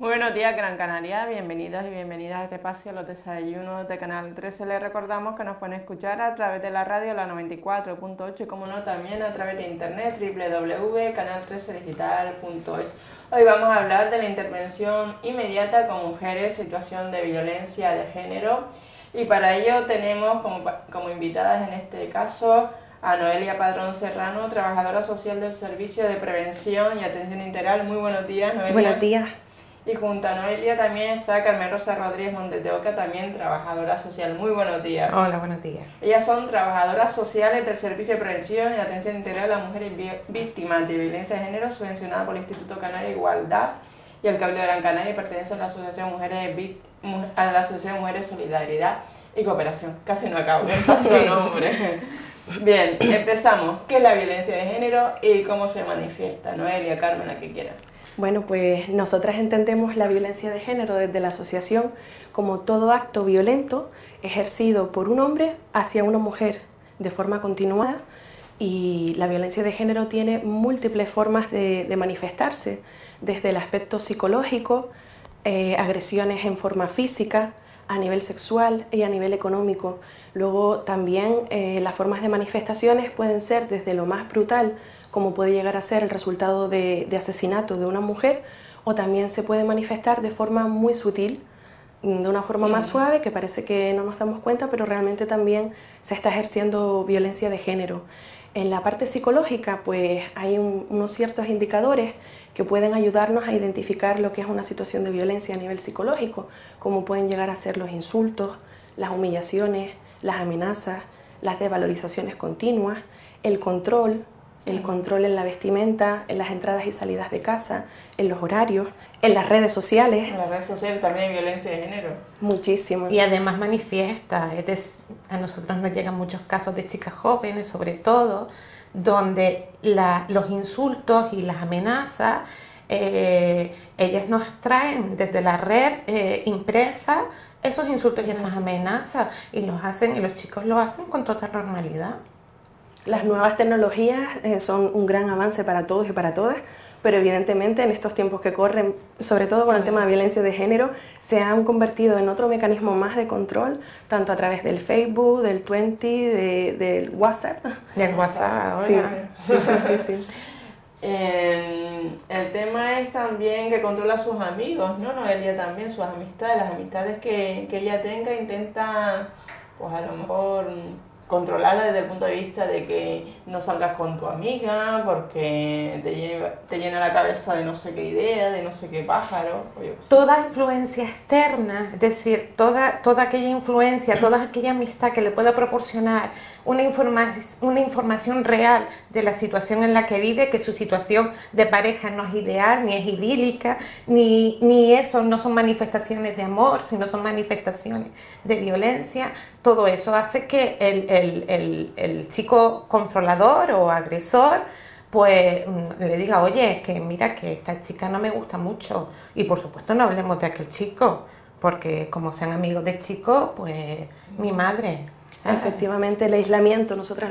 Buenos días, Gran Canaria, bienvenidos y bienvenidas a este espacio, los desayunos de Canal 13. Les recordamos que nos pueden escuchar a través de la radio La 94.8 y, como no, también a través de internet www.canaltrecedigital.es. Hoy vamos a hablar de la intervención inmediata con mujeres en situación de violencia de género y para ello tenemos como invitadas en este caso a Noelia Padrón Serrano, trabajadora social del Servicio de Prevención y Atención Integral. Muy buenos días, Noelia. Buenos días. Y junto a Noelia también está Carmen Rosa Rodríguez Montedeoca, también trabajadora social. Muy buenos días. Hola, buenos días. Ellas son trabajadoras sociales del Servicio de Prevención y Atención Integral a las Mujeres Víctimas de Violencia de Género, subvencionada por el Instituto Canario de Igualdad y el Cabildo de Gran Canaria, y pertenece a la Asociación Mujeres Solidaridad y Cooperación. Casi no acabo, sí. Nombre. Bien, empezamos. ¿Qué es la violencia de género y cómo se manifiesta? Noelia, Carmen, la que quiera. Bueno, pues nosotras entendemos la violencia de género desde la asociación como todo acto violento ejercido por un hombre hacia una mujer de forma continuada, y la violencia de género tiene múltiples formas de manifestarse, desde el aspecto psicológico, agresiones en forma física, a nivel sexual y a nivel económico. Luego también las formas de manifestaciones pueden ser desde lo más brutal, como puede llegar a ser el resultado de asesinato de una mujer, o también se puede manifestar de forma muy sutil, de una forma más suave, que parece que no nos damos cuenta, pero realmente también se está ejerciendo violencia de género. En la parte psicológica, pues hay unos ciertos indicadores que pueden ayudarnos a identificar lo que es una situación de violencia a nivel psicológico, como pueden llegar a ser los insultos, las humillaciones, las amenazas, las desvalorizaciones continuas, el control en la vestimenta, en las entradas y salidas de casa, en los horarios, en las redes sociales. En las redes sociales también hay violencia de género. Muchísimo. Y además manifiesta, es decir, a nosotros nos llegan muchos casos de chicas jóvenes, sobre todo, donde los insultos y las amenazas, ellas nos traen desde la red impresa esos insultos y esas amenazas, y los hacen, y los chicos lo hacen con total normalidad. Las nuevas tecnologías son un gran avance para todos y para todas, pero evidentemente en estos tiempos que corren, sobre todo con el tema de violencia de género, se han convertido en otro mecanismo más de control, tanto a través del Facebook, del Twenty, del WhatsApp. Del WhatsApp, ahora. Sí. El tema es también que controla a sus amigos, ¿no, Noelia? También sus amistades, las amistades que ella tenga, intenta, pues a lo mejor, controlarla desde el punto de vista de que no salgas con tu amiga porque te llena la cabeza de no sé qué idea, de no sé qué pájaro. Oye, pues. Toda influencia externa, es decir, toda aquella influencia, toda aquella amistad que le pueda proporcionar una información real de la situación en la que vive, que su situación de pareja no es ideal, ni es idílica, ni eso, no son manifestaciones de amor, sino son manifestaciones de violencia. Todo eso hace que el chico controlador o agresor pues le diga: oye, es que mira que esta chica no me gusta mucho, y por supuesto no hablemos de aquel chico, porque como sean amigos de chico, pues mi madre. Efectivamente, el aislamiento, nosotras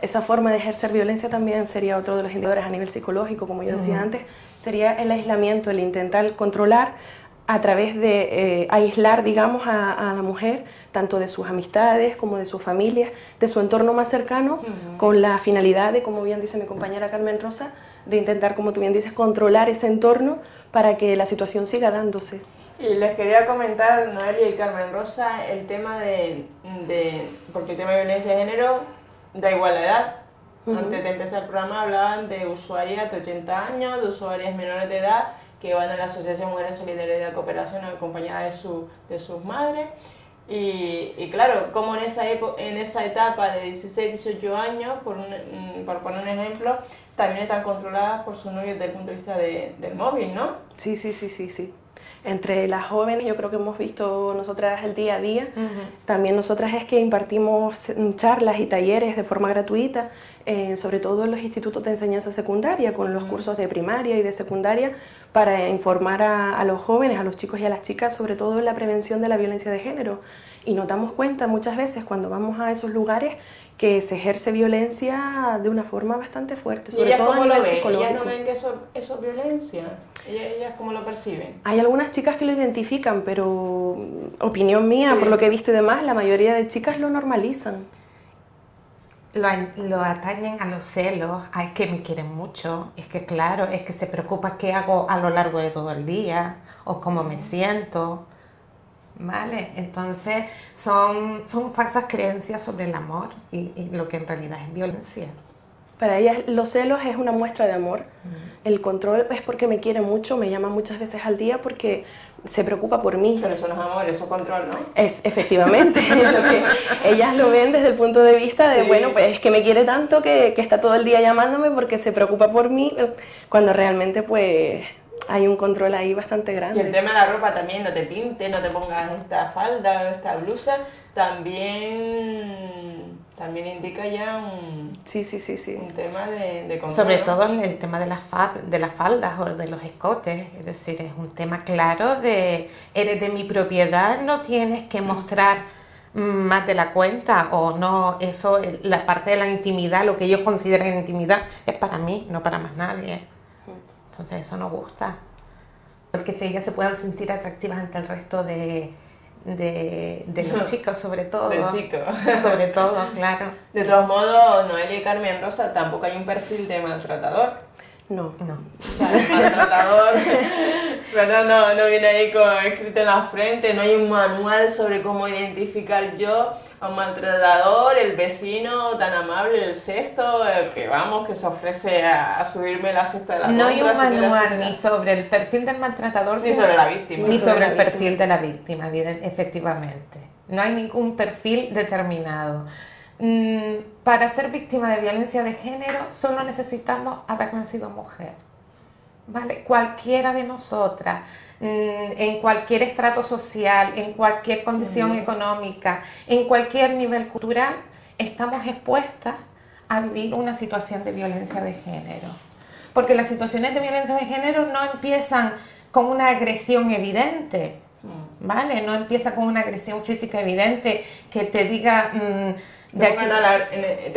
esa forma de ejercer violencia también sería otro de los indicadores a nivel psicológico, como yo decía antes, sería el aislamiento, el intentar controlar a través de aislar, digamos, a la mujer, tanto de sus amistades como de su familia, de su entorno más cercano, con la finalidad de, como bien dice mi compañera Carmen Rosa, de intentar, como tú bien dices, controlar ese entorno para que la situación siga dándose. Y les quería comentar, Noelia y Carmen Rosa, el tema porque el tema de violencia de género da igual a la edad. Antes de empezar el programa hablaban de usuarias de 80 años, de usuarias menores de edad, que van a la Asociación Mujeres Solidaridad y Cooperación acompañadas de sus madres. Y claro, como en esa etapa de 16, 18 años, por poner un ejemplo, también están controladas por su novio desde el punto de vista del móvil, ¿no? Sí. Entre las jóvenes, yo creo que hemos visto nosotras el día a día, también nosotras es que impartimos charlas y talleres de forma gratuita, sobre todo en los institutos de enseñanza secundaria, con los cursos de primaria y de secundaria, para informar a los jóvenes, a los chicos y a las chicas, sobre todo en la prevención de la violencia de género. Y nos damos cuenta muchas veces cuando vamos a esos lugares que se ejerce violencia de una forma bastante fuerte, sobre todo a nivel psicológico. ¿Ellas no ven que eso es violencia? ¿Ellas cómo lo perciben? Hay algunas chicas que lo identifican, pero opinión mía, sí, por lo que he visto y demás, la mayoría de chicas lo normalizan. Lo atañen a los celos, a es que me quieren mucho, es que claro, es que se preocupa qué hago a lo largo de todo el día o cómo me siento, ¿vale? Entonces son falsas creencias sobre el amor y lo que en realidad es violencia. Para ellas los celos es una muestra de amor, el control es porque me quiere mucho, me llama muchas veces al día porque se preocupa por mí. Pero eso no es amor, eso es control, ¿no? Es, efectivamente, es lo que ellas lo ven desde el punto de vista de, sí, bueno, pues es que me quiere tanto que está todo el día llamándome porque se preocupa por mí, cuando realmente pues hay un control ahí bastante grande. Y el tema de la ropa también, no te pintes, no te pongas esta falda o esta blusa, también indica ya un, sí, un tema de control. Sobre todo el tema de las faldas o de los escotes, es decir, es un tema claro de, eres de mi propiedad, no tienes que mostrar más de la cuenta o no, eso, la parte de la intimidad, lo que yo considero intimidad, es para mí, no para más nadie. Entonces eso no gusta, porque si ellas se puedan sentir atractivas ante el resto de los chicos, sobre todo. De chicos. Sobre todo, claro. De todos modos, Noelia y Carmen Rosa, tampoco hay un perfil de maltratador. No, no. El maltratador, pero no viene ahí escrito en la frente, no hay un manual sobre cómo identificar yo a un maltratador, el vecino tan amable, el cesto, que vamos, que se ofrece a subirme la cesta de la compra. No hay un manual ni sobre el perfil del maltratador, ni sobre la víctima. Ni sobre el perfil de la víctima, bien, efectivamente. No hay ningún perfil determinado. Para ser víctima de violencia de género solo necesitamos haber nacido mujer, ¿vale? Cualquiera de nosotras, en cualquier estrato social, en cualquier condición económica, en cualquier nivel cultural, estamos expuestas a vivir una situación de violencia de género. Porque las situaciones de violencia de género no empiezan con una agresión evidente, ¿vale? No empieza con una agresión física evidente que te diga... te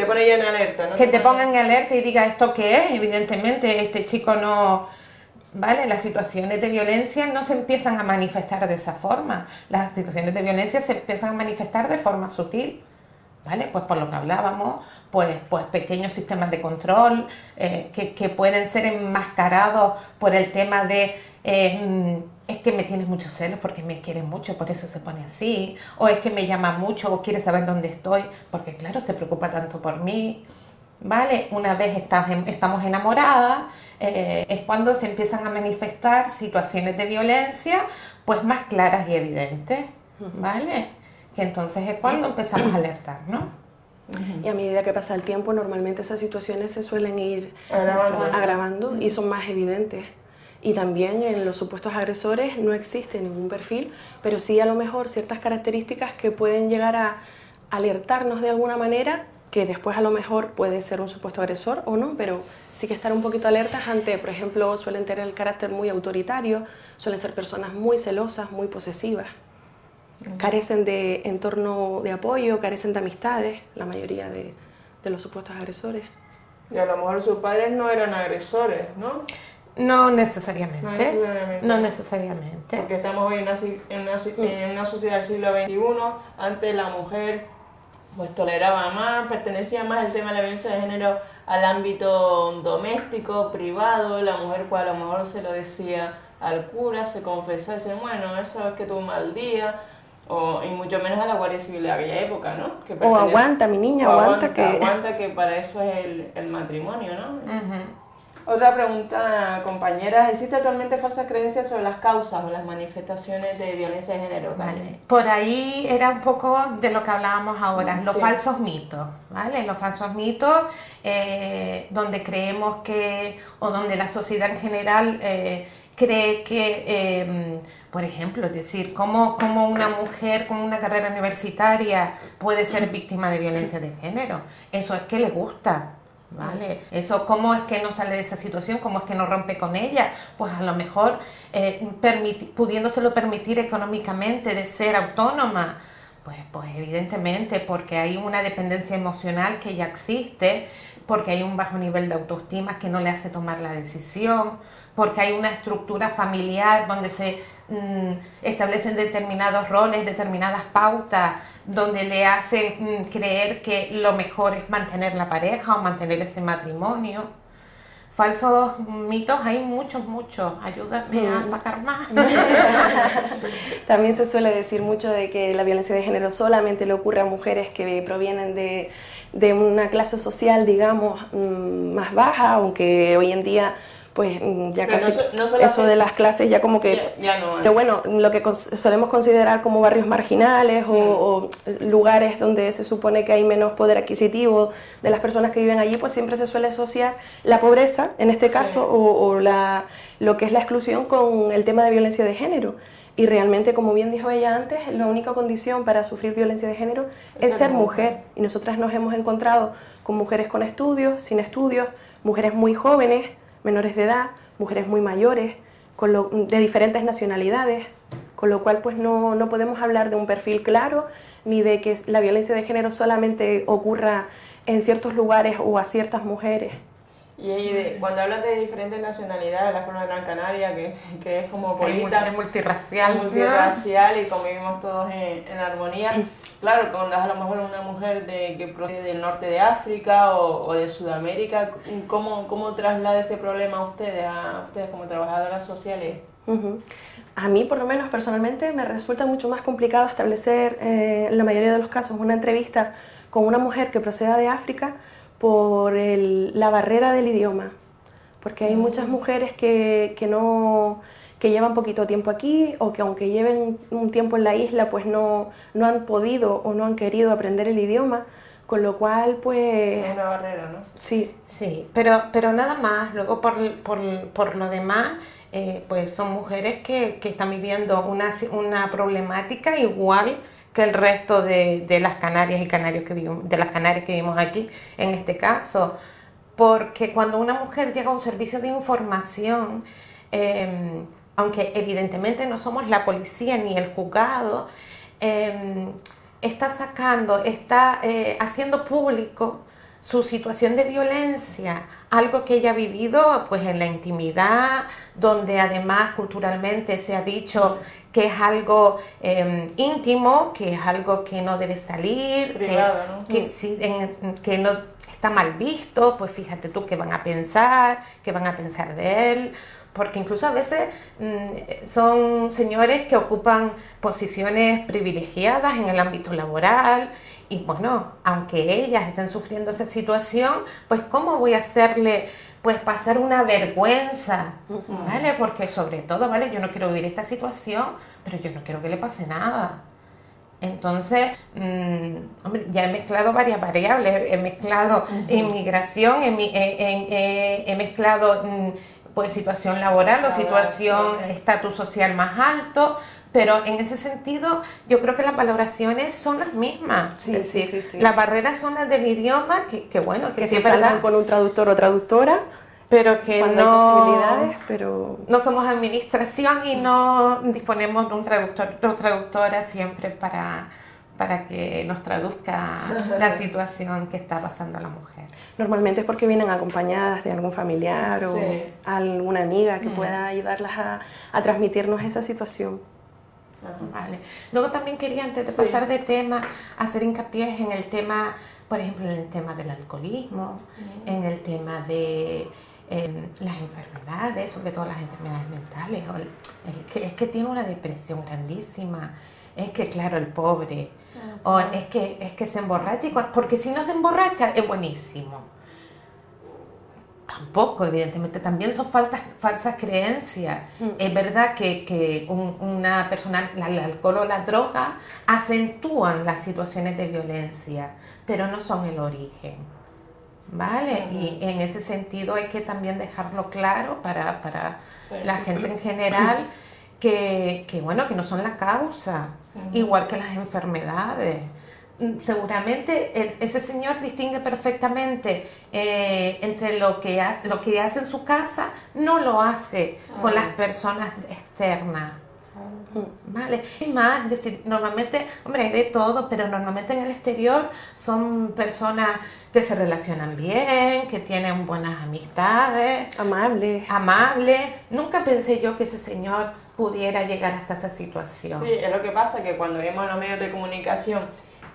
pone en alerta, ¿no? Que te pongan en alerta y diga esto qué es, evidentemente este chico no, ¿vale? Las situaciones de violencia no se empiezan a manifestar de esa forma, las situaciones de violencia se empiezan a manifestar de forma sutil, ¿vale? Pues por lo que hablábamos, pues pequeños sistemas de control que pueden ser enmascarados por el tema de... es que me tienes muchos celos porque me quiere mucho, por eso se pone así, o es que me llama mucho o quiere saber dónde estoy, porque claro, se preocupa tanto por mí, ¿vale? Una vez estamos enamoradas, es cuando se empiezan a manifestar situaciones de violencia pues más claras y evidentes, ¿vale? Que entonces es cuando empezamos a alertar, ¿no? Y a medida que pasa el tiempo, normalmente esas situaciones se suelen ir agravando y son más evidentes. Y también en los supuestos agresores no existe ningún perfil, pero sí a lo mejor ciertas características que pueden llegar a alertarnos de alguna manera, que después a lo mejor puede ser un supuesto agresor o no, pero sí que estar un poquito alertas ante, por ejemplo, suelen tener el carácter muy autoritario, suelen ser personas muy celosas, muy posesivas, carecen de entorno de apoyo, carecen de amistades, la mayoría de los supuestos agresores. Y a lo mejor sus padres no eran agresores, ¿no? No necesariamente, no necesariamente. Porque estamos hoy en una sociedad del siglo XXI, antes la mujer pues toleraba más, pertenecía más el tema de la violencia de género al ámbito doméstico, privado, la mujer pues a lo mejor se lo decía al cura, se confesaba y decía, bueno, eso es que tuvo un mal día, y mucho menos a la Guardia Civil de aquella época, ¿no? Que o aguanta mi niña, aguanta que para eso es el matrimonio, ¿no? Otra pregunta, compañeras, ¿existe actualmente falsas creencias sobre las causas o las manifestaciones de violencia de género? Vale. Por ahí era un poco de lo que hablábamos ahora, los falsos mitos, ¿vale? Los falsos mitos donde creemos que, o donde la sociedad en general cree que, por ejemplo, es decir, ¿cómo una mujer con una carrera universitaria puede ser víctima de violencia de género? Eso es que le gusta. ¿Vale? Eso, ¿cómo es que no sale de esa situación? ¿Cómo es que no rompe con ella? Pues a lo mejor pudiéndoselo permitir económicamente, de ser autónoma, Pues evidentemente, porque hay una dependencia emocional que ya existe, porque hay un bajo nivel de autoestima que no le hace tomar la decisión, porque hay una estructura familiar donde se establecen determinados roles, determinadas pautas, donde le hacen creer que lo mejor es mantener la pareja o mantener ese matrimonio. Falsos mitos, hay muchos, ayúdame a sacar más. También se suele decir mucho de que la violencia de género solamente le ocurre a mujeres que provienen de una clase social, digamos, más baja, aunque hoy en día pues ya casi no eso de las clases ya como que ya no, pero bueno, lo que solemos considerar como barrios marginales o lugares donde se supone que hay menos poder adquisitivo de las personas que viven allí, pues siempre se suele asociar la pobreza en este caso o lo que es la exclusión con el tema de violencia de género. Y realmente, como bien dijo ella antes, la única condición para sufrir violencia de género es ser mujer, y nosotras nos hemos encontrado con mujeres con estudios, sin estudios, mujeres muy jóvenes, menores de edad, mujeres muy mayores, de diferentes nacionalidades, con lo cual pues no podemos hablar de un perfil claro, ni de que la violencia de género solamente ocurra en ciertos lugares o a ciertas mujeres. Y cuando hablas de diferentes nacionalidades, la forma de Gran Canaria, que es como política, es multirracial y convivimos todos en armonía, claro, con a lo mejor una mujer que procede del norte de África o de Sudamérica, ¿cómo traslada ese problema a ustedes como trabajadoras sociales? A mí, por lo menos personalmente, me resulta mucho más complicado establecer, en la mayoría de los casos, una entrevista con una mujer que proceda de África, por la barrera del idioma, porque hay muchas mujeres que llevan poquito tiempo aquí, o que aunque lleven un tiempo en la isla, pues no han podido o no han querido aprender el idioma, con lo cual pues... Es una barrera, ¿no? Sí, pero nada más, luego por lo demás, pues son mujeres que están viviendo una problemática igual que el resto de las canarias y canarios que vivimos aquí, en este caso, porque cuando una mujer llega a un servicio de información, aunque evidentemente no somos la policía ni el juzgado, está haciendo público su situación de violencia, algo que ella ha vivido pues en la intimidad, donde además culturalmente se ha dicho que es algo íntimo, que es algo que no debe salir, privado, que no está mal visto, pues fíjate tú qué van a pensar de él, porque incluso a veces son señores que ocupan posiciones privilegiadas en el ámbito laboral, y bueno, aunque ellas estén sufriendo esa situación, pues ¿cómo voy a hacerle pues pasar una vergüenza, ¿vale? Porque sobre todo, ¿vale? Yo no quiero vivir esta situación, pero yo no quiero que le pase nada. Entonces, hombre, ya he mezclado varias variables, he mezclado inmigración, he mezclado pues situación laboral o situación, estatus social más alto, pero en ese sentido yo creo que las valoraciones son las mismas, es decir, las barreras son las del idioma, que bueno, que sí es verdad, con un traductor o traductora, pero que no somos administración y no disponemos de un traductor o traductora siempre para que nos traduzca la situación que está pasando a la mujer. Normalmente es porque vienen acompañadas de algún familiar o alguna amiga que pueda ayudarlas a transmitirnos esa situación. Vale. Luego también quería, antes de pasar de tema, hacer hincapié en el tema, por ejemplo, en el tema del alcoholismo, en el tema de las enfermedades, sobre todo las enfermedades mentales. Es que tiene una depresión grandísima, es que claro, el pobre, o es que se emborracha, porque si no se emborracha es buenísimo. Tampoco, evidentemente, también son falsas creencias. Es verdad que una persona, el alcohol o la droga acentúan las situaciones de violencia, pero no son el origen, ¿vale? Y en ese sentido hay que también dejarlo claro para la gente en general, que no son la causa, igual que las enfermedades. Seguramente ese señor distingue perfectamente entre lo que hace en su casa, no lo hace con las personas externas. Vale, es más, es decir, normalmente, hombre, hay de todo, pero normalmente en el exterior son personas que se relacionan bien, que tienen buenas amistades, amables. Nunca pensé yo que ese señor pudiera llegar hasta esa situación. Sí, es lo que pasa, que cuando vemos en los medios de comunicación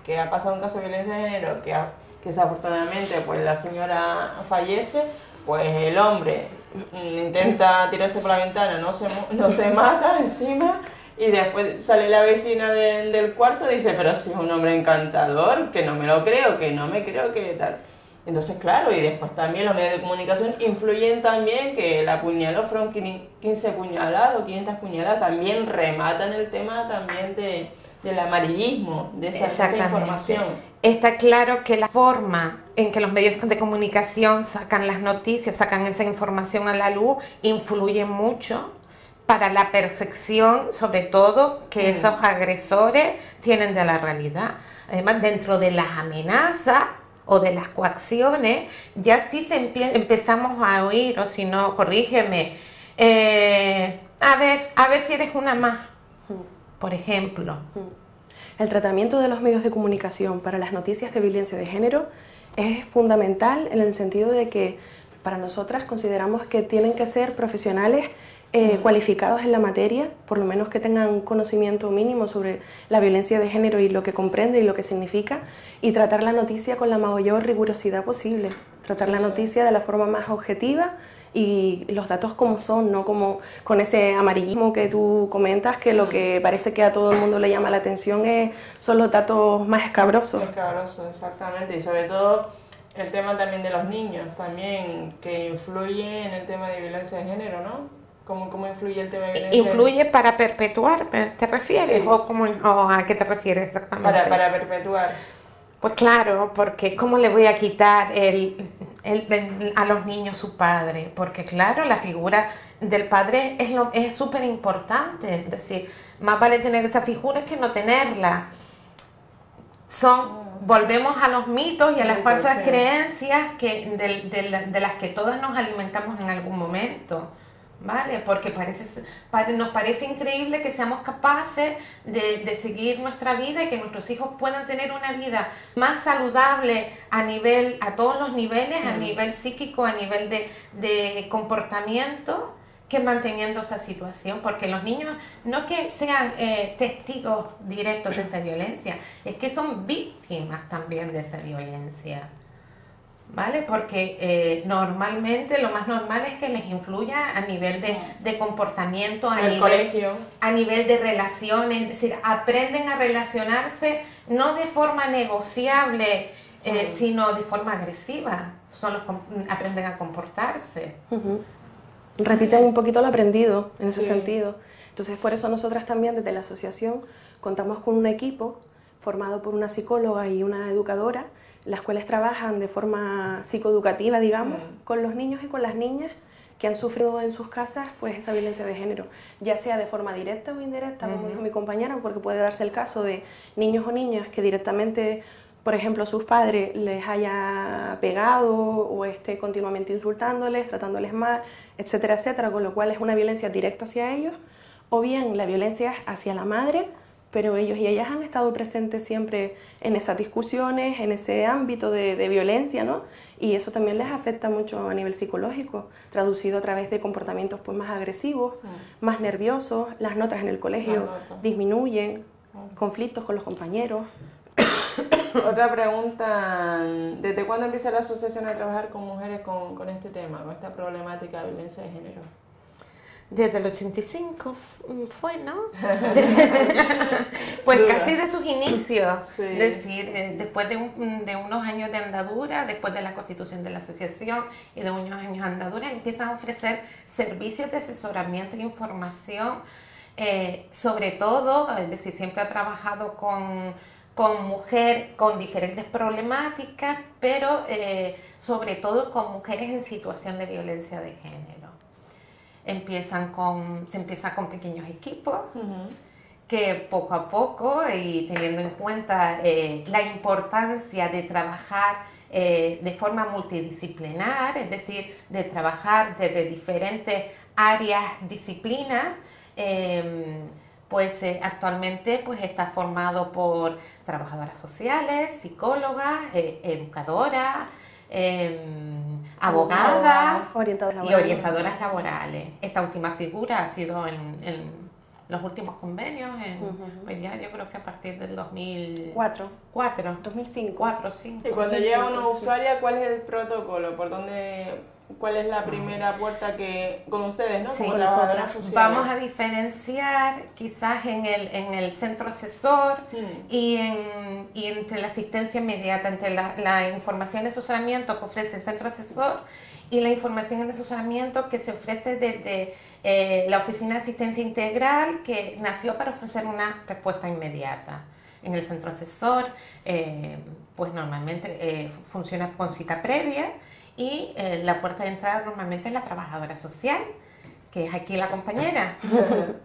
que ha pasado un caso de violencia de género, que desafortunadamente pues la señora fallece, pues el hombre intenta tirarse por la ventana, no se mata encima, y después sale la vecina del cuarto y dice, pero si es un hombre encantador, que no me lo creo, que no me creo, que tal. Entonces, claro, y después también los medios de comunicación influyen también, que la apuñaló, fueron 15 puñaladas o 500 puñaladas, también rematan el tema también del amarillismo, de esa información. Está claro que la forma en que los medios de comunicación sacan las noticias, sacan esa información a la luz, influye mucho para la percepción, sobre todo, que esos agresores tienen de la realidad. Además, dentro de las amenazas o de las coacciones, ya sí se empezamos a oír, o si no, corrígeme, a ver si eres una más, por ejemplo. El tratamiento de los medios de comunicación para las noticias de violencia de género es fundamental, en el sentido de que para nosotras consideramos que tienen que ser profesionales cualificados en la materia, por lo menos que tengan un conocimiento mínimo sobre la violencia de género y lo que comprende y lo que significa, y tratar la noticia con la mayor rigurosidad posible, tratar la noticia de la forma más objetiva y los datos como son, no como con ese amarillismo que tú comentas, que lo que parece que a todo el mundo le llama la atención son los datos más escabrosos. Escabrosos, exactamente, y sobre todo el tema también de los niños, también que influye en el tema de violencia de género, ¿no? ¿Cómo influye el tema de violencia? ¿Influye para perpetuar, te refieres? Sí. ¿O a qué te refieres exactamente? Para perpetuar. Pues claro, porque ¿cómo le voy a quitar a los niños su padre? Porque claro, la figura del padre es súper importante. Es decir, más vale tener esa figura que no tenerla. Volvemos a los mitos y a las falsas creencias de las que todas nos alimentamos en algún momento. ¿Vale? Porque nos parece increíble que seamos capaces de seguir nuestra vida y que nuestros hijos puedan tener una vida más saludable a todos los niveles, a nivel psíquico, a nivel de comportamiento, que manteniendo esa situación. Porque los niños no es que sean testigos directos de esa violencia, es que son víctimas también de esa violencia. ¿Vale? Porque normalmente lo más normal es que les influya a nivel de comportamiento, a nivel de relaciones, es decir, aprenden a relacionarse no de forma negociable, sino de forma agresiva, aprenden a comportarse. Repiten un poquito lo aprendido en ese sentido. Entonces, por eso nosotras también desde la asociación contamos con un equipo formado por una psicóloga y una educadora. Las escuelas trabajan de forma psicoeducativa, digamos, con los niños y con las niñas que han sufrido en sus casas pues esa violencia de género, ya sea de forma directa o indirecta, como dijo mi compañera, porque puede darse el caso de niños o niñas que directamente, por ejemplo, sus padres les haya pegado o esté continuamente insultándoles, tratándoles mal, etcétera, etcétera, con lo cual es una violencia directa hacia ellos, o bien la violencia hacia la madre, pero ellos y ellas han estado presentes siempre en esas discusiones, en ese ámbito de violencia, ¿no? Y eso también les afecta mucho a nivel psicológico, traducido a través de comportamientos pues, más agresivos, más nerviosos, las notas en el colegio disminuyen, conflictos con los compañeros. Otra pregunta, ¿desde cuándo empieza la asociación a trabajar con mujeres con este tema, con esta problemática de violencia de género? Desde el 85 fue, ¿no? Pues casi de sus inicios, es decir, después de unos años de andadura, después de la constitución de la asociación y de unos años de andadura, empiezan a ofrecer servicios de asesoramiento e información, sobre todo, es decir, siempre ha trabajado con mujeres con diferentes problemáticas, pero sobre todo con mujeres en situación de violencia de género. Se empieza con pequeños equipos que poco a poco, y teniendo en cuenta la importancia de trabajar de forma multidisciplinar, es decir, de trabajar desde diferentes áreas, disciplinas, pues actualmente pues está formado por trabajadoras sociales, psicólogas, educadoras, abogadas y orientadoras laborales. Esta última figura ha sido en los últimos convenios, pues ya yo creo que a partir del 2004, 2005. Y cuando 2005, llega una usuaria, ¿cuál es el protocolo? ¿Por dónde? ¿Cuál es la primera puerta que, con ustedes, no? Sí, con nosotras. Vamos a diferenciar quizás en el centro asesor y entre la asistencia inmediata, entre la información de asesoramiento que ofrece el centro asesor y la información en asesoramiento que se ofrece desde la Oficina de Asistencia Integral, que nació para ofrecer una respuesta inmediata. En el centro asesor, pues normalmente funciona con cita previa. Y la puerta de entrada normalmente es la trabajadora social, que es aquí la compañera.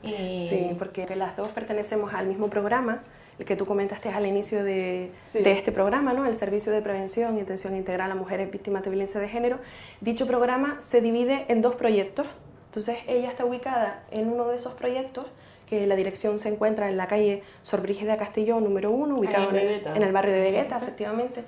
Sí, porque las dos pertenecemos al mismo programa, el que tú comentaste al inicio de este programa, ¿no? El Servicio de Prevención y Atención Integral a Mujeres Víctimas de Violencia de Género. Dicho programa se divide en dos proyectos. Entonces ella está ubicada en uno de esos proyectos, que la dirección se encuentra en la calle Sor Brígida Castillo, número 1, ubicado en el barrio de Vegueta, efectivamente.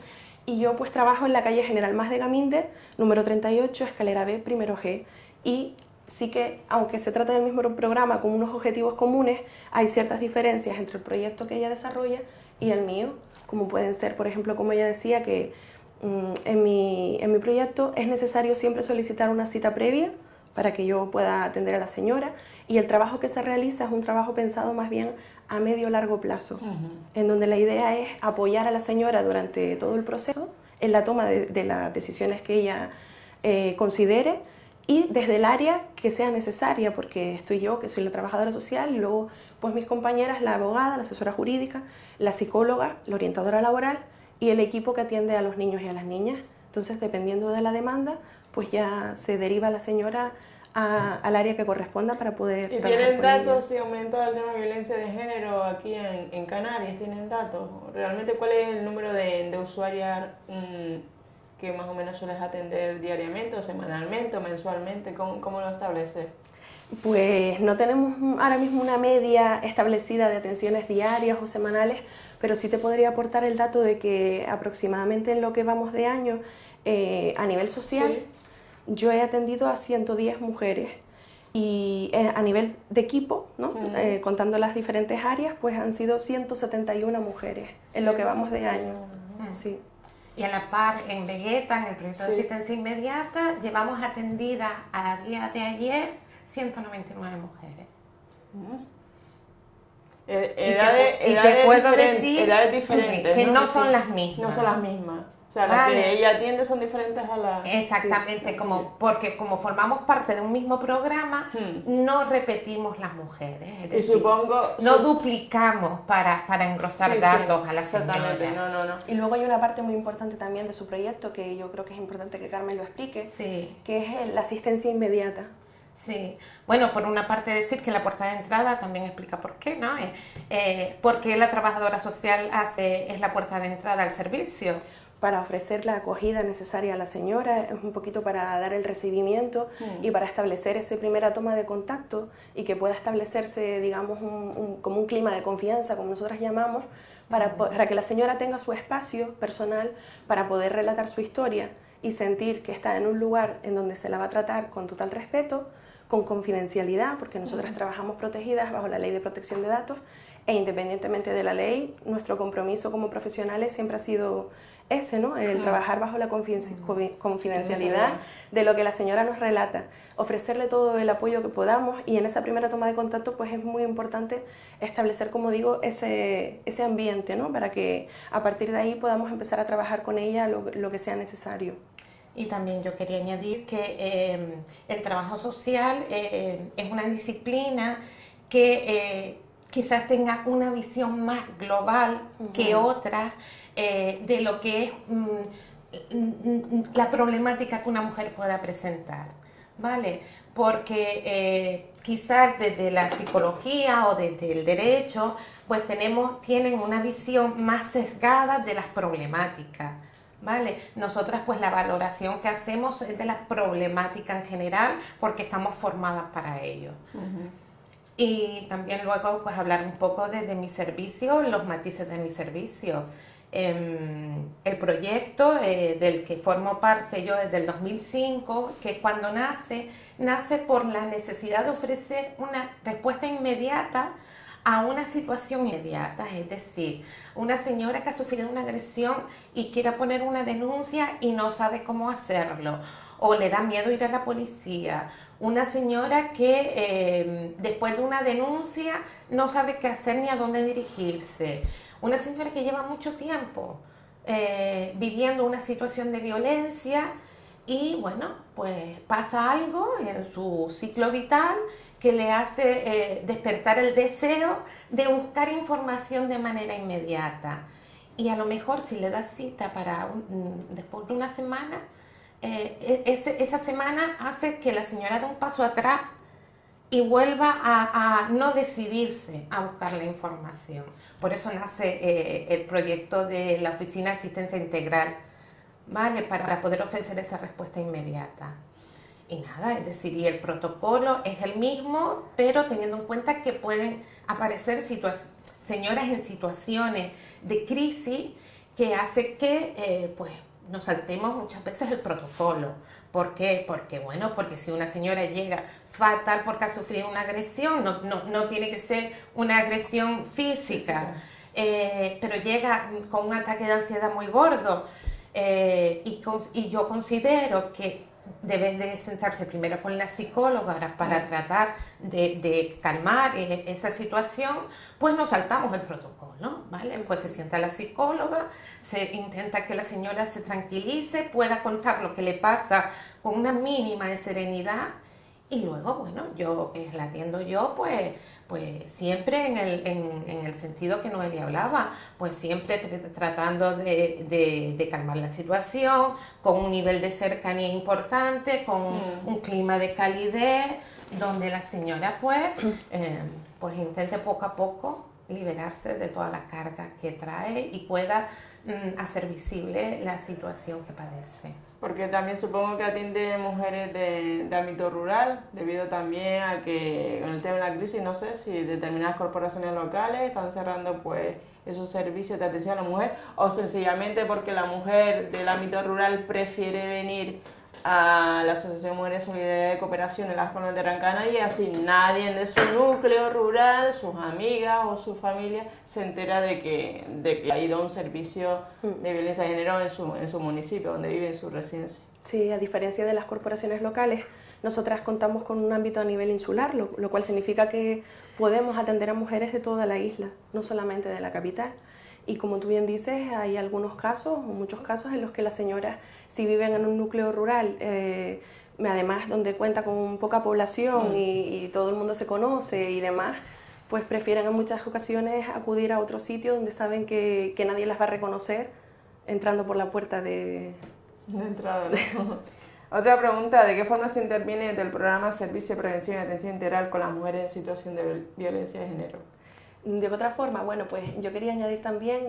Y yo pues trabajo en la calle General Más de Gaminde, número 38, escalera B, primero G. Y sí que, aunque se trata del mismo programa con unos objetivos comunes, hay ciertas diferencias entre el proyecto que ella desarrolla y el mío, como pueden ser, por ejemplo, como ella decía, que en mi proyecto es necesario siempre solicitar una cita previa para que yo pueda atender a la señora, y el trabajo que se realiza es un trabajo pensado más bien a medio largo plazo, en donde la idea es apoyar a la señora durante todo el proceso, en la toma de las decisiones que ella considere, y desde el área que sea necesaria, porque estoy yo, que soy la trabajadora social, y luego pues mis compañeras, la abogada, la asesora jurídica, la psicóloga, la orientadora laboral y el equipo que atiende a los niños y a las niñas. Entonces, dependiendo de la demanda, pues ya se deriva la señora al área que corresponda para poder trabajar. ¿Y tienen datos si aumenta el tema de violencia de género aquí en Canarias? ¿Tienen datos? ¿Realmente cuál es el número de usuarias que más o menos sueles atender diariamente, o semanalmente, o mensualmente? ¿Cómo lo estableces? Pues no tenemos ahora mismo una media establecida de atenciones diarias o semanales, pero sí te podría aportar el dato de que aproximadamente en lo que vamos de año, a nivel social, yo he atendido a 110 mujeres, y a nivel de equipo, ¿no? Contando las diferentes áreas, pues han sido 171 mujeres en lo que vamos de año. Y a la par, en Vegueta, en el proyecto de asistencia inmediata, llevamos atendidas a día de ayer 199 mujeres. Edades diferentes, que no son las mismas. No son las mismas. O sea, las que ella atiende son diferentes a las... Exactamente, porque como formamos parte de un mismo programa, no repetimos las mujeres. Es decir, no duplicamos para engrosar datos a la señora. No. Y luego hay una parte muy importante también de su proyecto, que yo creo que es importante que Carmen lo explique, que es la asistencia inmediata. Sí, bueno, por una parte decir que la puerta de entrada también explica por qué, ¿no? Porque la trabajadora social es la puerta de entrada al servicio, para ofrecer la acogida necesaria a la señora, es un poquito para dar el recibimiento y para establecer esa primera toma de contacto y que pueda establecerse, digamos, como un clima de confianza, como nosotras llamamos, para que la señora tenga su espacio personal para poder relatar su historia y sentir que está en un lugar en donde se la va a tratar con total respeto, con confidencialidad, porque nosotras trabajamos protegidas bajo la Ley de Protección de Datos, e independientemente de la ley, nuestro compromiso como profesionales siempre ha sido ese, ¿no? El trabajar bajo la confidencialidad de lo que la señora nos relata, ofrecerle todo el apoyo que podamos, y en esa primera toma de contacto pues es muy importante establecer, como digo, ese ambiente, ¿no? Para que a partir de ahí podamos empezar a trabajar con ella lo que sea necesario. Y también yo quería añadir que el trabajo social es una disciplina que quizás tenga una visión más global que otras, de lo que es la problemática que una mujer pueda presentar, ¿vale? Porque quizás desde la psicología o desde el derecho, pues tienen una visión más sesgada de las problemáticas, ¿vale? Nosotras pues la valoración que hacemos es de la problemática en general, porque estamos formadas para ello. y también luego pues hablar un poco desde mi servicio, los matices de mi servicio. El proyecto del que formo parte yo desde el 2005, que es cuando nace por la necesidad de ofrecer una respuesta inmediata a una situación inmediata, es decir, una señora que ha sufrido una agresión y quiere poner una denuncia y no sabe cómo hacerlo, o le da miedo ir a la policía, una señora que después de una denuncia no sabe qué hacer ni a dónde dirigirse, una señora que lleva mucho tiempo viviendo una situación de violencia y bueno, pues pasa algo en su ciclo vital que le hace despertar el deseo de buscar información de manera inmediata. Y a lo mejor si le das cita para después de una semana, esa semana hace que la señora dé un paso atrás y vuelva a no decidirse a buscar la información. Por eso nace el proyecto de la Oficina de Asistencia Integral, ¿vale? Para poder ofrecer esa respuesta inmediata. Y nada, es decir, y el protocolo es el mismo, pero teniendo en cuenta que pueden aparecer señoras en situaciones de crisis que hace que pues nos saltemos muchas veces el protocolo. ¿Por qué? Porque bueno, porque si una señora llega fatal porque ha sufrido una agresión, no tiene que ser una agresión física, pero llega con un ataque de ansiedad muy gordo, y yo considero que deben de sentarse primero con la psicóloga para tratar de calmar esa situación, pues nos saltamos el protocolo, ¿vale? Pues se sienta la psicóloga, se intenta que la señora se tranquilice, pueda contar lo que le pasa con una mínima de serenidad y luego, bueno, yo la atiendo yo, pues siempre en el sentido que Noelia hablaba, pues siempre tratando de calmar la situación, con un nivel de cercanía importante, con un clima de calidez, donde la señora pues intente poco a poco liberarse de toda la carga que trae y pueda hacer visible la situación que padece. Porque también supongo que atiende mujeres de ámbito rural, debido también a que con el tema de la crisis, no sé si determinadas corporaciones locales están cerrando pues esos servicios de atención a la mujer, o sencillamente porque la mujer del ámbito rural prefiere venir a la Asociación Mujeres Solidaridad y Cooperación en las Conas de Gran Canaria y así nadie de su núcleo rural, sus amigas o su familia se entera de que ha ido a un servicio de violencia de género en su municipio, donde vive, en su residencia. Sí, a diferencia de las corporaciones locales, nosotras contamos con un ámbito a nivel insular, lo cual significa que podemos atender a mujeres de toda la isla, no solamente de la capital. Y como tú bien dices, hay algunos casos, o muchos casos, en los que las señoras, si viven en un núcleo rural, además donde cuenta con poca población y todo el mundo se conoce y demás, pues prefieren en muchas ocasiones acudir a otro sitio donde saben que nadie las va a reconocer entrando por la puerta de entrada, ¿no? Otra pregunta, ¿de qué forma se interviene desde el programa Servicio de Prevención y Atención Integral con las mujeres en situación de violencia de género? De otra forma, bueno, pues yo quería añadir también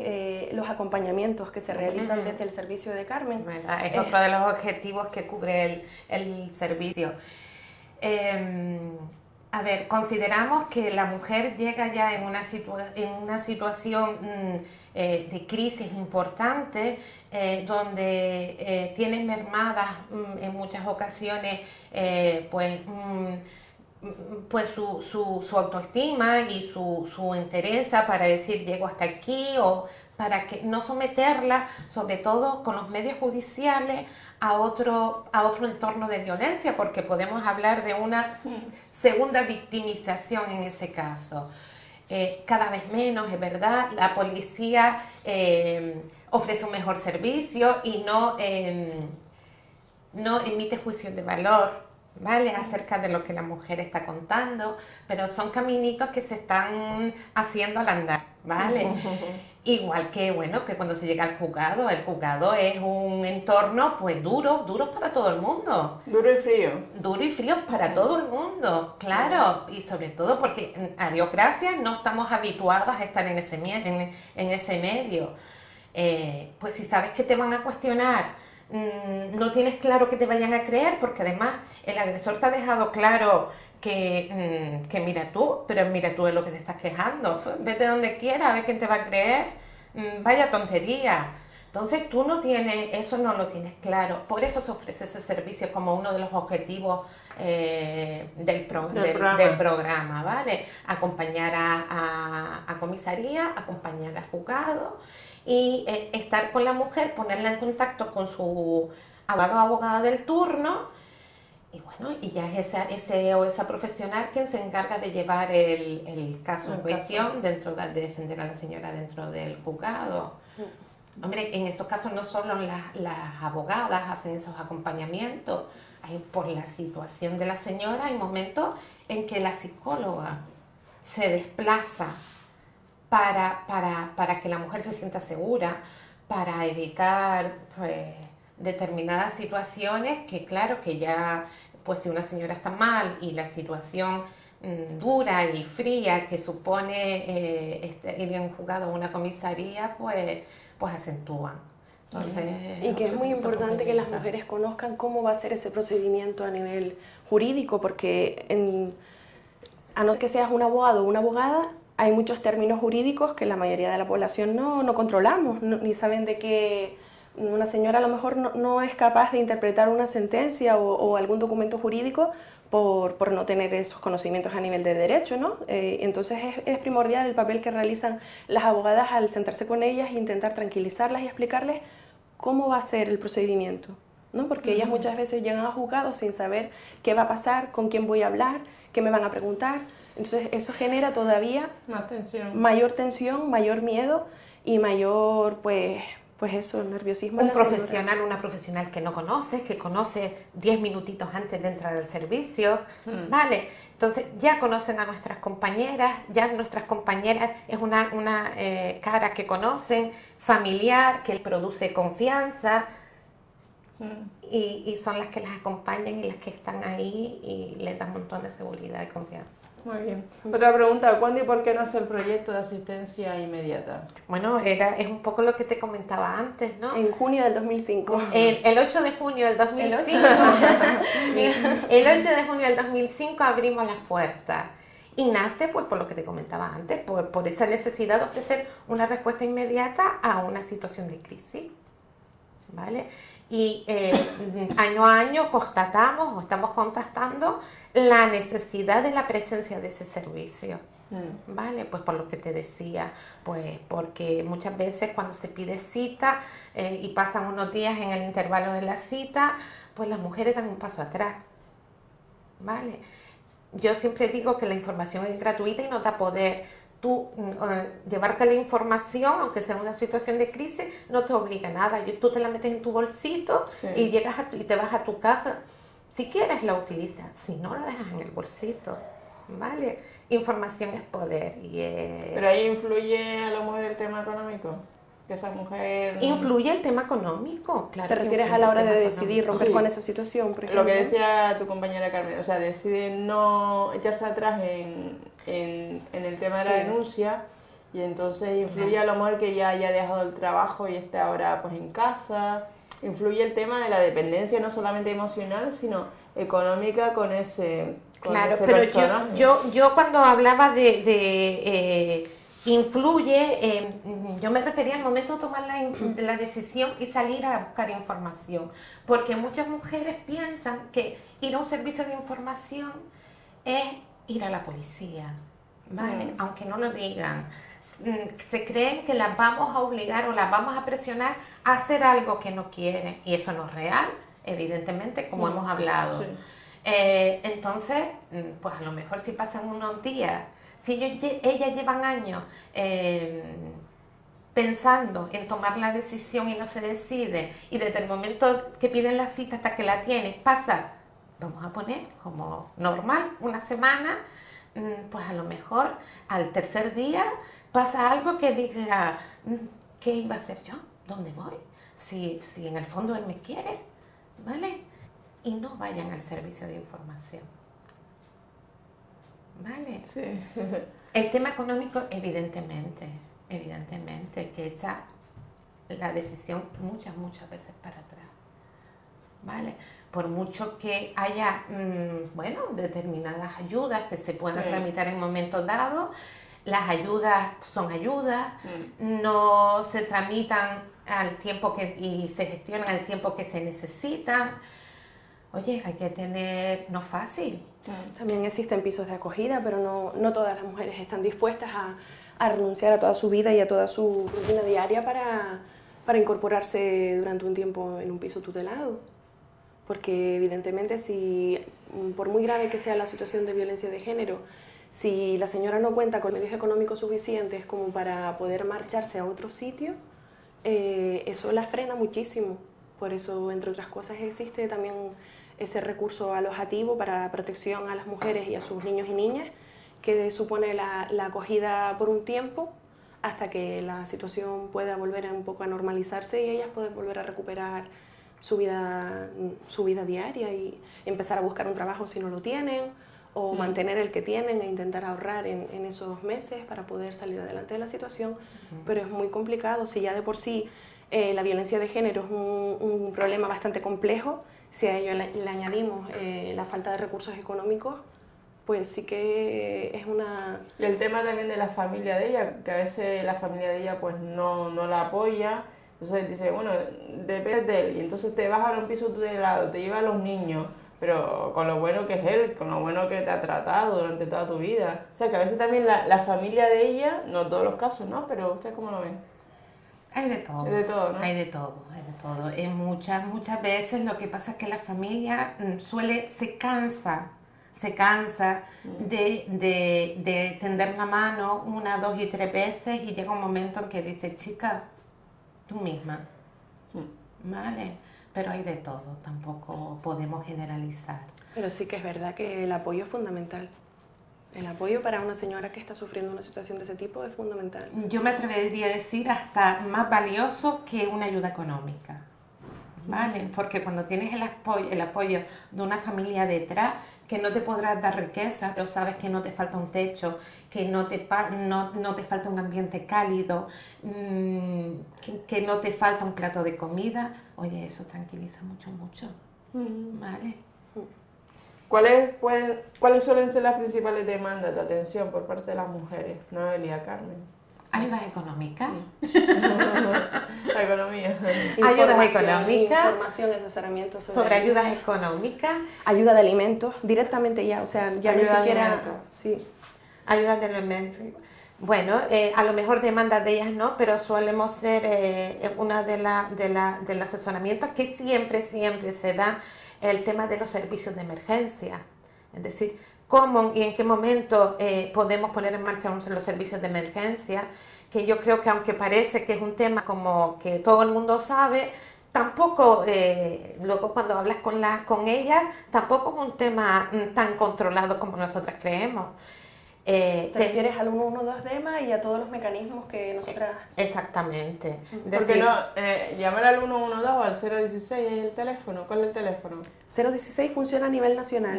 los acompañamientos que se realizan desde el servicio de Carmen. Es otro de los objetivos que cubre el servicio. A ver, consideramos que la mujer llega ya en una situación de crisis importante, donde tiene mermadas en muchas ocasiones, pues su autoestima y su entereza para decir llego hasta aquí, o para que no someterla, sobre todo con los medios judiciales, a otro entorno de violencia, porque podemos hablar de una segunda victimización en ese caso. Cada vez menos, es verdad, la policía ofrece un mejor servicio y no emite juicios de valor, ¿vale? Acerca de lo que la mujer está contando, pero son caminitos que se están haciendo al andar, ¿vale? Igual que, bueno, que cuando se llega al juzgado, el juzgado es un entorno pues duro para todo el mundo. Duro y frío. Duro y frío para todo el mundo, claro, y sobre todo porque, a Dios gracias, no estamos habituadas a estar en ese medio. Pues si sabes que te van a cuestionar, no tienes claro que te vayan a creer, porque además el agresor te ha dejado claro que mira tú, pero mira tú de lo que te estás quejando, vete donde quieras, a ver quién te va a creer, vaya tontería. Entonces tú no tienes, eso no lo tienes claro, por eso se ofrece ese servicio como uno de los objetivos del programa, ¿vale? Acompañar a comisaría, acompañar a juzgado y estar con la mujer, ponerla en contacto con su abogado o abogada del turno. Y bueno, y ya es esa profesional quien se encarga de llevar el caso en cuestión, de defender a la señora dentro del juzgado. Hombre, en esos casos no solo las abogadas hacen esos acompañamientos, por la situación de la señora hay momentos en que la psicóloga se desplaza para que la mujer se sienta segura, para evitar pues, determinadas situaciones que claro que ya, pues si una señora está mal y la situación dura y fría que supone ir en un juzgado o una comisaría, pues acentúan. Entonces, y que es muy importante que las mujeres conozcan cómo va a ser ese procedimiento a nivel jurídico, porque a no ser que seas un abogado o una abogada, hay muchos términos jurídicos que la mayoría de la población no controlamos, ni saben de qué. Una señora a lo mejor no es capaz de interpretar una sentencia o algún documento jurídico por no tener esos conocimientos a nivel de derecho, ¿no? Entonces es primordial el papel que realizan las abogadas al sentarse con ellas e intentar tranquilizarlas y explicarles cómo va a ser el procedimiento, ¿no? Porque ellas muchas veces llegan a juzgados sin saber qué va a pasar, con quién voy a hablar, qué me van a preguntar. Entonces eso genera todavía más tensión. Mayor tensión, mayor miedo y mayor, pues eso, el nerviosismo. Un profesional, una profesional que no conoces, que conoce 10 minutitos antes de entrar al servicio, ¿vale? Entonces ya conocen a nuestras compañeras, ya nuestras compañeras es una cara que conocen, familiar, que produce confianza y son las que las acompañan y las que están ahí y les dan un montón de seguridad y confianza. Muy bien. Otra pregunta, ¿cuándo y por qué no hace el proyecto de asistencia inmediata? Bueno, es un poco lo que te comentaba antes, ¿no? En junio del 2005. El 8 de junio del 2005. El 8 de junio del 2005 abrimos las puertas. Y nace, pues, por lo que te comentaba antes, por esa necesidad de ofrecer una respuesta inmediata a una situación de crisis, ¿vale? Y año a año constatamos o estamos constatando la necesidad de la presencia de ese servicio, ¿vale? Pues por lo que te decía, pues porque muchas veces cuando se pide cita y pasan unos días en el intervalo de la cita, pues las mujeres dan un paso atrás, ¿vale? Yo siempre digo que la información es gratuita y no da poder. Tú llevarte la información, aunque sea una situación de crisis, no te obliga a nada. Tú te la metes en tu bolsito y llegas y te vas a tu casa. Si quieres la utilizas, si no la dejas en el bolsito, ¿vale? Información es poder. ¿Pero ahí influye a la mujer el tema económico? Que esa mujer... Influye el tema económico, claro. ¿Te refieres a la hora de decidir romper con esa situación, por ejemplo? Lo que decía tu compañera Carmen, o sea, decide no echarse atrás en el tema de la denuncia y entonces influye a la mujer que ya haya dejado el trabajo y esté ahora pues en casa. Influye el tema de la dependencia, no solamente emocional, sino económica con ese personaje. Yo cuando hablaba de influye, yo me refería al momento de tomar la decisión y salir a buscar información, porque muchas mujeres piensan que ir a un servicio de información es ir a la policía, ¿vale? Aunque no lo digan, se creen que las vamos a obligar o las vamos a presionar a hacer algo que no quieren, y eso no es real, evidentemente, como hemos hablado. Entonces, pues a lo mejor si pasan unos días, ellas llevan años pensando en tomar la decisión y no se decide, y desde el momento que piden la cita hasta que la tienes, pasa, vamos a poner como normal, una semana, pues a lo mejor al tercer día pasa algo que diga, ¿qué iba a hacer yo? ¿Dónde voy? Si en el fondo él me quiere, ¿vale? Y no vayan al servicio de información. ¿Vale? Sí. El tema económico, evidentemente, que echa la decisión muchas veces para atrás. ¿vale? Por mucho que haya, bueno, determinadas ayudas que se puedan tramitar en momentos dados, las ayudas son ayudas, no se tramitan al tiempo que, y se gestionan al tiempo que se necesitan. Oye, hay que tener, no fácil. También existen pisos de acogida, pero no todas las mujeres están dispuestas a renunciar a toda su vida y a toda su rutina diaria para incorporarse durante un tiempo en un piso tutelado. Porque evidentemente, si por muy grave que sea la situación de violencia de género, si la señora no cuenta con medios económicos suficientes como para poder marcharse a otro sitio, eso la frena muchísimo. Por eso, entre otras cosas, existe también ese recurso alojativo para protección a las mujeres y a sus niños y niñas, que supone la acogida por un tiempo hasta que la situación pueda volver un poco a normalizarse y ellas puedan volver a recuperar su vida diaria y empezar a buscar un trabajo si no lo tienen, o mantener el que tienen e intentar ahorrar en esos meses para poder salir adelante de la situación. Pero es muy complicado. Si ya de por sí la violencia de género es un problema bastante complejo, si a ello le añadimos la falta de recursos económicos, pues sí que es una... Y el tema también de la familia de ella, que a veces la familia de ella pues no la apoya, entonces dice, bueno, depende de él, y entonces te vas a un piso tutelado, te lleva a los niños, pero con lo bueno que es él, con lo bueno que te ha tratado durante toda tu vida. O sea, que a veces también la familia de ella, no en todos los casos, ¿no? Pero ¿ustedes cómo lo ven? Hay de todo. Hay de todo, ¿no? Hay de todo, hay de todo. En muchas veces lo que pasa es que la familia se cansa de tender la mano una, dos y tres veces, y llega un momento en que dice, chica, tú misma, ¿vale? Pero hay de todo, tampoco podemos generalizar. Pero sí que es verdad que el apoyo es fundamental. El apoyo para una señora que está sufriendo una situación de ese tipo es fundamental. Yo me atrevería a decir hasta más valioso que una ayuda económica, ¿vale? Porque cuando tienes el apoyo de una familia detrás, que no te podrás dar riqueza, pero sabes que no te falta un techo, que no te falta un ambiente cálido, que no te falta un plato de comida. Oye, eso tranquiliza mucho, ¿vale? ¿Cuáles suelen ser las principales demandas de atención por parte de las mujeres, Noelia, Carmen? Ayudas económicas. La economía. Ayudas económicas. Información, asesoramiento sobre ayudas económicas. Ayuda de alimentos, directamente ya, o sea, ya ni siquiera... Sí. Ayudas de alimentos. Bueno, a lo mejor demandas de ellas no, pero solemos ser una del asesoramiento que siempre se da el tema de los servicios de emergencia. Es decir, cómo y en qué momento podemos poner en marcha los servicios de emergencia, que yo creo que aunque parece que es un tema como que todo el mundo sabe, tampoco, luego cuando hablas con ellas, tampoco es un tema tan controlado como nosotras creemos. ¿Te refieres al 112 DEMA y a todos los mecanismos que nosotras...? Exactamente. Porque decir, no, llamar al 112 o al 016 es el teléfono. ¿Cuál es el teléfono? 016 funciona a nivel nacional.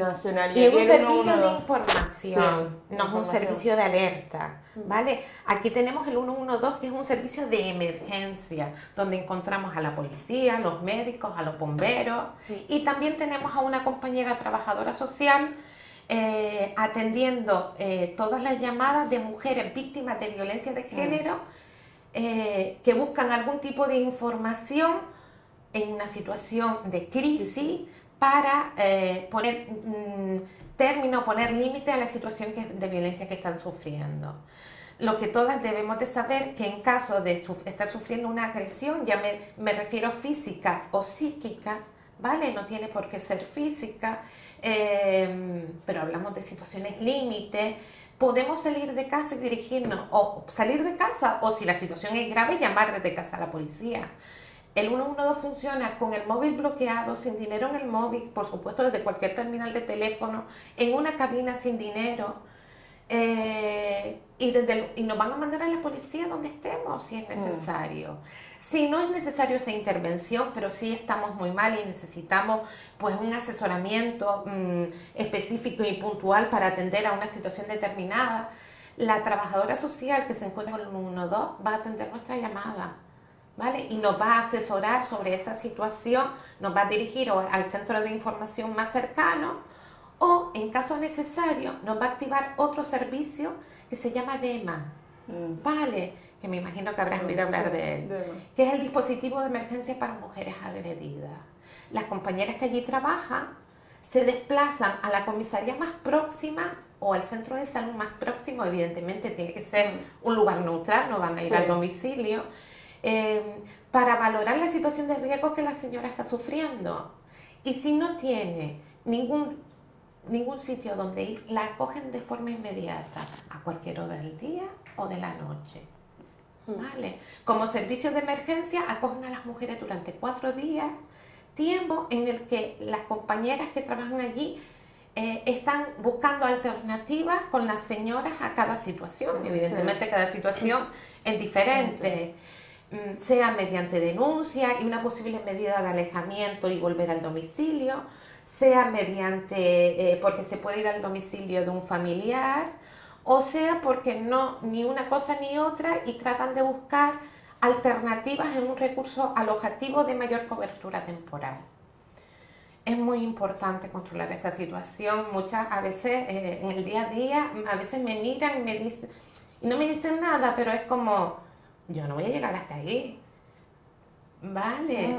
Y es un servicio 112. De información, sí, no es un servicio de alerta, ¿vale? Aquí tenemos el 112, que es un servicio de emergencia, donde encontramos a la policía, a los médicos, a los bomberos, y también tenemos a una compañera trabajadora social atendiendo todas las llamadas de mujeres víctimas de violencia de género que buscan algún tipo de información en una situación de crisis para poner término, poner límite a la situación de violencia que están sufriendo. Lo que todas debemos de saber que en caso de estar sufriendo una agresión, ya me refiero física o psíquica, ¿vale? No tiene por qué ser física, pero hablamos de situaciones límite. Podemos salir de casa y dirigirnos, o salir de casa, o si la situación es grave, llamar desde casa a la policía. El 112 funciona con el móvil bloqueado, sin dinero en el móvil, por supuesto desde cualquier terminal de teléfono, en una cabina sin dinero, y nos van a mandar a la policía donde estemos si es necesario. Si no es necesario esa intervención, pero sí estamos muy mal y necesitamos pues un asesoramiento específico y puntual para atender a una situación determinada, la trabajadora social que se encuentra con el 112 va a atender nuestra llamada, ¿vale? Y nos va a asesorar sobre esa situación, nos va a dirigir al centro de información más cercano o, en caso necesario, nos va a activar otro servicio que se llama DEMA, ¿vale? Que me imagino que habrás oído hablar de él, que es el dispositivo de emergencia para mujeres agredidas. Las compañeras que allí trabajan se desplazan a la comisaría más próxima o al centro de salud más próximo, evidentemente tiene que ser un lugar neutral, no van a ir al domicilio, para valorar la situación de riesgo que la señora está sufriendo. Y si no tiene ningún sitio donde ir, la acogen de forma inmediata, a cualquier hora del día o de la noche. ¿Vale? Como servicio de emergencia acogen a las mujeres durante 4 días, tiempo en el que las compañeras que trabajan allí están buscando alternativas con las señoras a cada situación. Evidentemente cada situación es diferente, sea mediante denuncia y una posible medida de alejamiento y volver al domicilio, sea mediante porque se puede ir al domicilio de un familiar, o sea porque no, ni una cosa ni otra, y tratan de buscar alternativas en un recurso alojativo de mayor cobertura temporal. Es muy importante controlar esa situación. Muchas a veces en el día a día, a veces me miran y me dicen, y no me dicen nada, pero es como, yo no voy a llegar hasta ahí, ¿vale?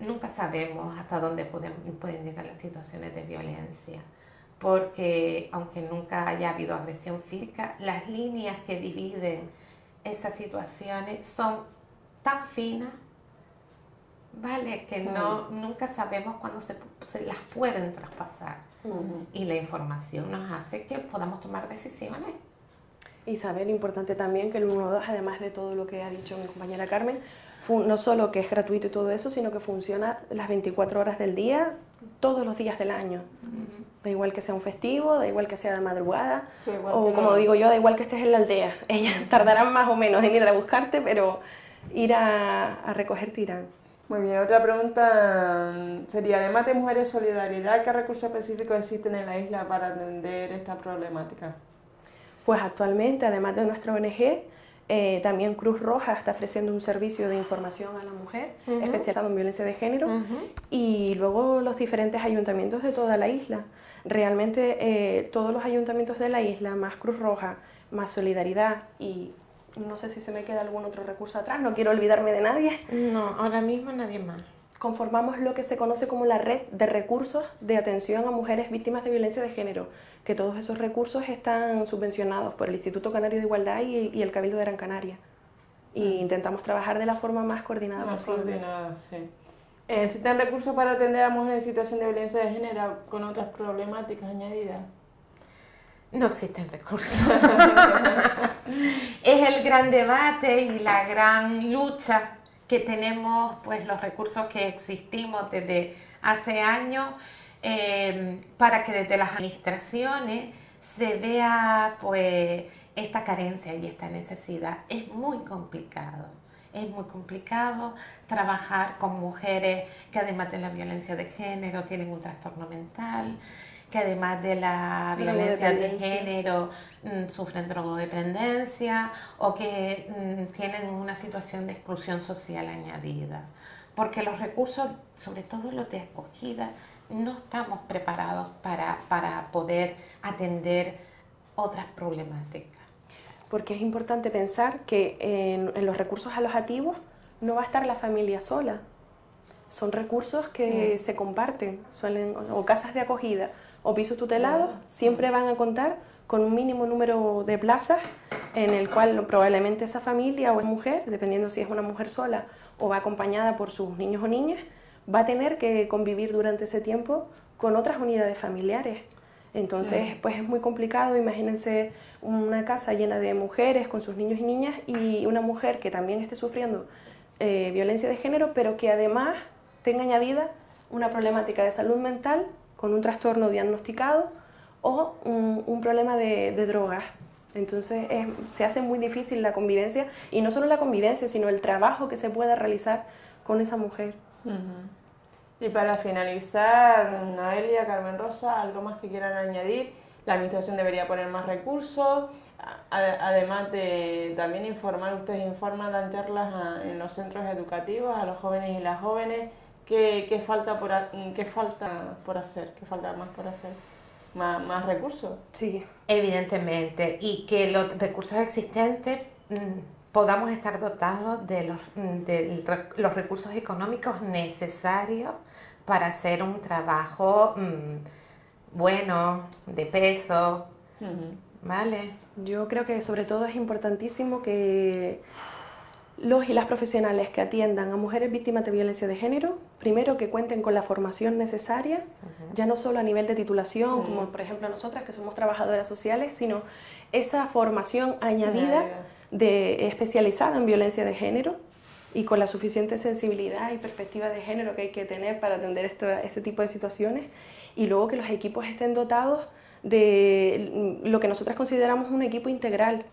Nunca sabemos hasta dónde pueden llegar las situaciones de violencia, porque aunque nunca haya habido agresión física, las líneas que dividen esas situaciones son tan finas, ¿vale? Que no, nunca sabemos cuándo se las pueden traspasar. Y la información nos hace que podamos tomar decisiones. Y saber, importante también, que el 112, además de todo lo que ha dicho mi compañera Carmen, no solo que es gratuito y todo eso, sino que funciona las 24 horas del día, todos los días del año. Da igual que sea un festivo, da igual que sea de madrugada, o como digo yo, da igual que estés en la aldea. Ellas tardarán más o menos en ir a buscarte, pero ir a recogerte irán. Muy bien, otra pregunta sería, además de Mujeres Solidaridad, ¿qué recursos específicos existen en la isla para atender esta problemática? Pues actualmente, además de nuestra ONG, también Cruz Roja está ofreciendo un servicio de información a la mujer, especializado en violencia de género, y luego los diferentes ayuntamientos de toda la isla. Realmente todos los ayuntamientos de la isla, más Cruz Roja, más Solidaridad, y no sé si se me queda algún otro recurso atrás, no quiero olvidarme de nadie. No, ahora mismo nadie más. Conformamos lo que se conoce como la red de recursos de atención a mujeres víctimas de violencia de género, que todos esos recursos están subvencionados por el Instituto Canario de Igualdad y el Cabildo de Gran Canaria. Y intentamos trabajar de la forma más coordinada posible. ¿Existen recursos para atender a mujeres en situación de violencia de género con otras problemáticas añadidas? No existen recursos. Es el gran debate y la gran lucha que tenemos, pues los recursos que existimos desde hace años, para que desde las administraciones se vea pues esta carencia y esta necesidad. Es muy complicado trabajar con mujeres que además de la violencia de género tienen un trastorno mental, que además de la violencia de género sufren drogodependencia o que tienen una situación de exclusión social añadida. Porque los recursos, sobre todo los de acogida, no estamos preparados para poder atender otras problemáticas. Porque es importante pensar que en los recursos alojativos no va a estar la familia sola. Son recursos que se comparten, o casas de acogida o pisos tutelados, siempre van a contar con un mínimo número de plazas en el cual probablemente esa familia o esa mujer, dependiendo si es una mujer sola o va acompañada por sus niños o niñas, va a tener que convivir durante ese tiempo con otras unidades familiares. Entonces, pues es muy complicado. Imagínense una casa llena de mujeres con sus niños y niñas y una mujer que también esté sufriendo violencia de género, pero que además tenga añadida una problemática de salud mental con un trastorno diagnosticado o un problema de drogas. Entonces se hace muy difícil la convivencia, y no solo la convivencia, sino el trabajo que se pueda realizar con esa mujer. Y para finalizar, Noelia, Carmen Rosa, ¿algo más que quieran añadir? ¿La administración debería poner más recursos? Además de también informar, ustedes informan, dan charlas en los centros educativos a los jóvenes y las jóvenes. ¿Qué falta más por hacer? ¿Más recursos? Sí, evidentemente, y que los recursos existentes podamos estar dotados de los recursos económicos necesarios para hacer un trabajo bueno, de peso, ¿vale? Yo creo que sobre todo es importantísimo que los y las profesionales que atiendan a mujeres víctimas de violencia de género, primero que cuenten con la formación necesaria, ya no solo a nivel de titulación, como por ejemplo nosotras que somos trabajadoras sociales, sino esa formación añadida especializada en violencia de género y con la suficiente sensibilidad y perspectiva de género que hay que tener para atender este tipo de situaciones, y luego que los equipos estén dotados de lo que nosotras consideramos un equipo integral.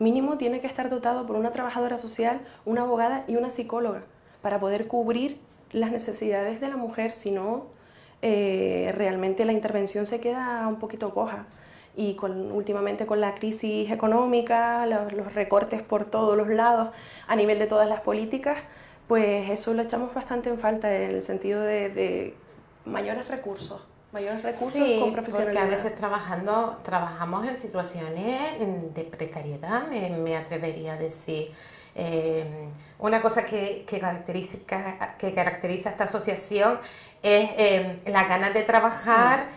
Mínimo tiene que estar dotado por una trabajadora social, una abogada y una psicóloga para poder cubrir las necesidades de la mujer, si no, realmente la intervención se queda un poquito coja. Y últimamente con la crisis económica, los recortes por todos los lados, a nivel de todas las políticas, pues eso lo echamos bastante en falta en el sentido de mayores recursos. Mayores recursos, sí, con profesionalidad. Porque a veces trabajamos en situaciones de precariedad, me atrevería a decir. Una cosa que caracteriza a esta asociación es la ganas de trabajar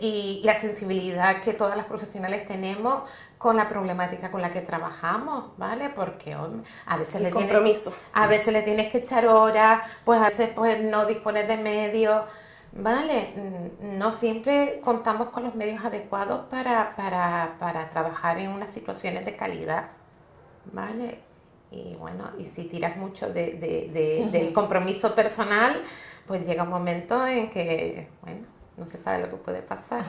y la sensibilidad que todas las profesionales tenemos con la problemática con la que trabajamos, ¿vale? Porque a veces le tienes que echar horas, pues a veces pues, no dispones de medios. Vale, no siempre contamos con los medios adecuados para trabajar en unas situaciones de calidad, ¿vale? Y bueno, y si tiras mucho del compromiso personal, pues llega un momento en que, bueno, no se sabe lo que puede pasar,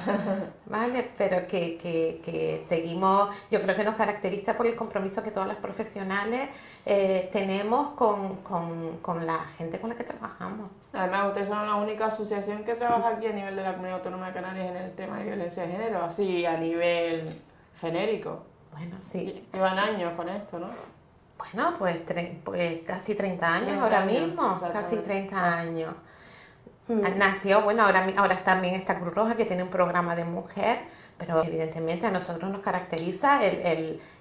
¿vale? Pero que seguimos, yo creo que nos caracteriza por el compromiso que todas las profesionales tenemos con la gente con la que trabajamos. Además, ustedes son la única asociación que trabaja aquí a nivel de la Comunidad Autónoma de Canarias en el tema de violencia de género, así a nivel genérico. Bueno, sí. Llevan años con esto, ¿no? Bueno, pues casi 30 años ahora mismo, casi 30 años. Nació, bueno, ahora también está Cruz Roja, que tiene un programa de mujer, pero evidentemente a nosotros nos caracteriza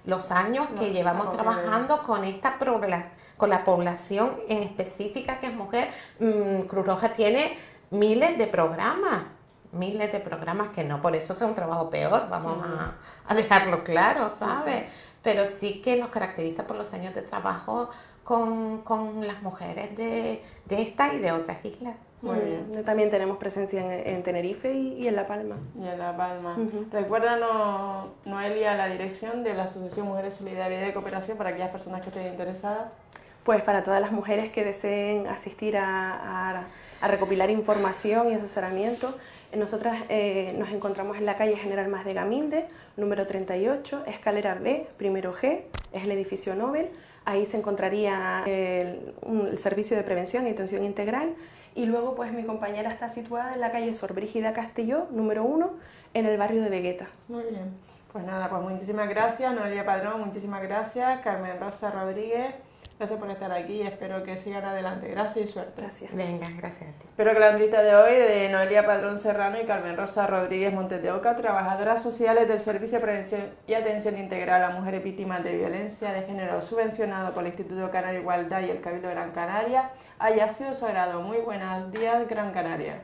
los años que llevamos trabajando con la población en específica que es mujer. Cruz Roja tiene miles de programas que no por eso sea un trabajo peor, vamos a dejarlo claro, ¿sabes? Sí. Pero sí que nos caracteriza por los años de trabajo con las mujeres de esta y de otras islas. Muy bien. También tenemos presencia en Tenerife y en La Palma. Y en La Palma. Recuérdanos, Noelia, la dirección de la Asociación Mujeres Solidaridad y Cooperación para aquellas personas que estén interesadas. Pues para todas las mujeres que deseen asistir a recopilar información y asesoramiento, nosotras nos encontramos en la calle General Más de Gaminde, número 38, escalera B, primero G, es el edificio Nobel. Ahí se encontraría el Servicio de Prevención y Atención Integral. Y luego pues mi compañera está situada en la calle Sor Brígida Castillo, número 1, en el barrio de Vegueta. Muy bien. Pues nada, pues muchísimas gracias, Noelia Padrón, muchísimas gracias, Carmen Rosa Rodríguez. Gracias por estar aquí y espero que sigan adelante. Gracias y suerte. Gracias. Venga, gracias a ti. Espero que la entrevista de hoy de Noelia Padrón Serrano y Carmen Rosa Rodríguez Montedeoca, trabajadoras sociales del Servicio de Prevención y Atención Integral a Mujeres Víctimas de Violencia de Género, subvencionado por el Instituto Canario de Igualdad y el Cabildo de Gran Canaria, haya sido de su agrado. Muy buenos días, Gran Canaria.